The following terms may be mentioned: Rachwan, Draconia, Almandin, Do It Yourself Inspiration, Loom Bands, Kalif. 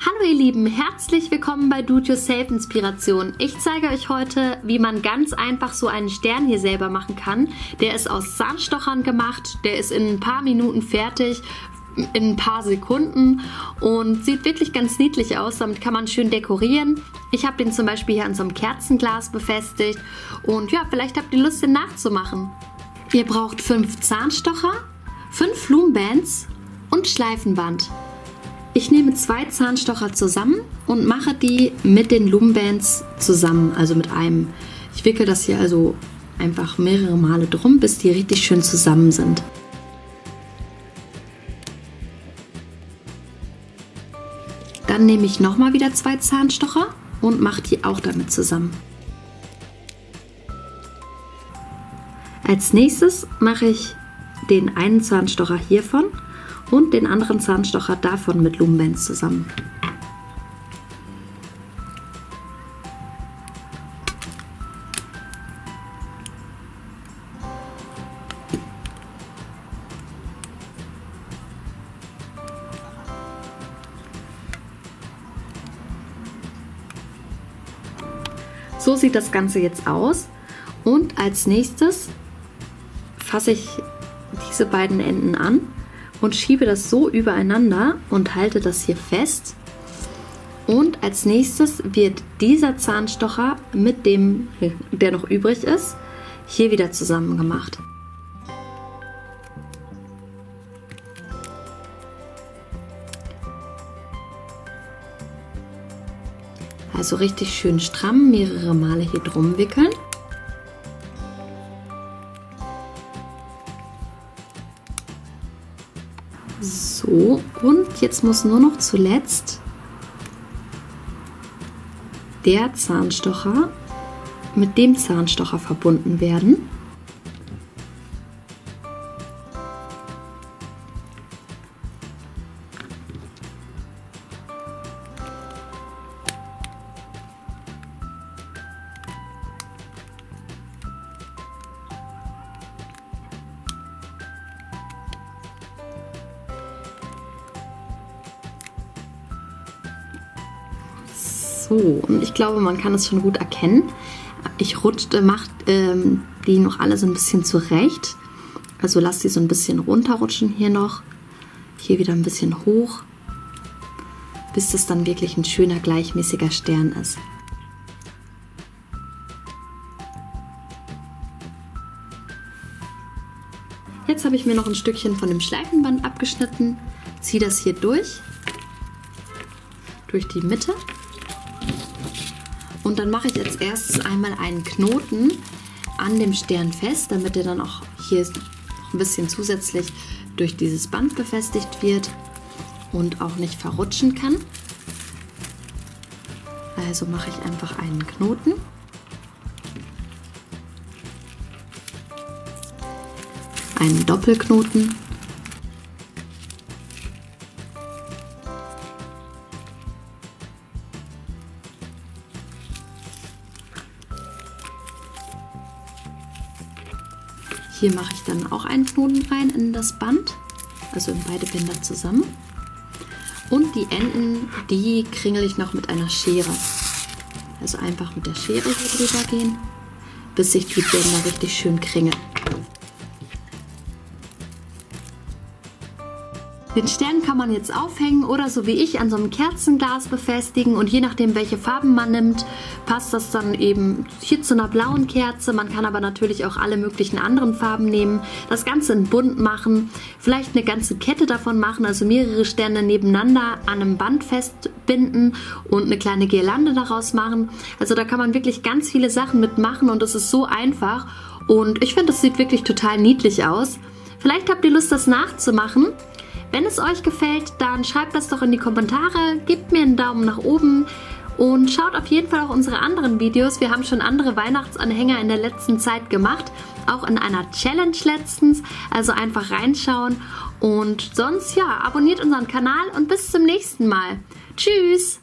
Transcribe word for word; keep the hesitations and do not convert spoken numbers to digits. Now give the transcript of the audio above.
Hallo ihr Lieben, herzlich willkommen bei Do It Yourself Inspiration. Ich zeige euch heute, wie man ganz einfach so einen Stern hier selber machen kann. Der ist aus Zahnstochern gemacht, der ist in ein paar Minuten fertig, in ein paar Sekunden und sieht wirklich ganz niedlich aus. Damit kann man schön dekorieren. Ich habe den zum Beispiel hier an so einem Kerzenglas befestigt und ja, vielleicht habt ihr Lust, den nachzumachen. Ihr braucht fünf Zahnstocher, fünf Loom Bands und Schleifenband. Ich nehme zwei Zahnstocher zusammen und mache die mit den Loom Bands zusammen, also mit einem. Ich wickel das hier also einfach mehrere Male drum, bis die richtig schön zusammen sind. Dann nehme ich nochmal wieder zwei Zahnstocher und mache die auch damit zusammen. Als nächstes mache ich den einen Zahnstocher hiervon und den anderen Zahnstocher davon mit Loom Bands zusammen. So sieht das Ganze jetzt aus. Und als nächstes fasse ich diese beiden Enden an und schiebe das so übereinander und halte das hier fest. Und als nächstes wird dieser Zahnstocher mit dem, der noch übrig ist, hier wieder zusammen gemacht. Also richtig schön stramm, mehrere Male hier drum wickeln. So, und jetzt muss nur noch zuletzt der Zahnstocher mit dem Zahnstocher verbunden werden. So, und ich glaube, man kann es schon gut erkennen. Ich rutschte, macht ähm, die noch alle so ein bisschen zurecht. Also lasse die so ein bisschen runterrutschen hier noch. Hier wieder ein bisschen hoch. Bis das dann wirklich ein schöner, gleichmäßiger Stern ist. Jetzt habe ich mir noch ein Stückchen von dem Schleifenband abgeschnitten. Ziehe das hier durch. Durch die Mitte. Und dann mache ich als erstes einmal einen Knoten an dem Stern fest, damit er dann auch hier noch ein bisschen zusätzlich durch dieses Band befestigt wird und auch nicht verrutschen kann. Also mache ich einfach einen Knoten. Einen Doppelknoten. Hier mache ich dann auch einen Knoten rein in das Band, also in beide Bänder zusammen. Und die Enden, die kringel ich noch mit einer Schere. Also einfach mit der Schere hier drüber gehen, bis sich die Bänder richtig schön kringeln. Den Stern kann man jetzt aufhängen oder so wie ich an so einem Kerzenglas befestigen und je nachdem, welche Farben man nimmt, passt das dann eben hier zu einer blauen Kerze. Man kann aber natürlich auch alle möglichen anderen Farben nehmen, das Ganze in bunt machen, vielleicht eine ganze Kette davon machen, also mehrere Sterne nebeneinander an einem Band festbinden und eine kleine Girlande daraus machen. Also da kann man wirklich ganz viele Sachen mitmachen und es ist so einfach und ich finde, das sieht wirklich total niedlich aus. Vielleicht habt ihr Lust, das nachzumachen. Wenn es euch gefällt, dann schreibt das doch in die Kommentare, gebt mir einen Daumen nach oben und schaut auf jeden Fall auch unsere anderen Videos. Wir haben schon andere Weihnachtsanhänger in der letzten Zeit gemacht, auch in einer Challenge letztens, also einfach reinschauen. Und sonst ja, abonniert unseren Kanal und bis zum nächsten Mal. Tschüss!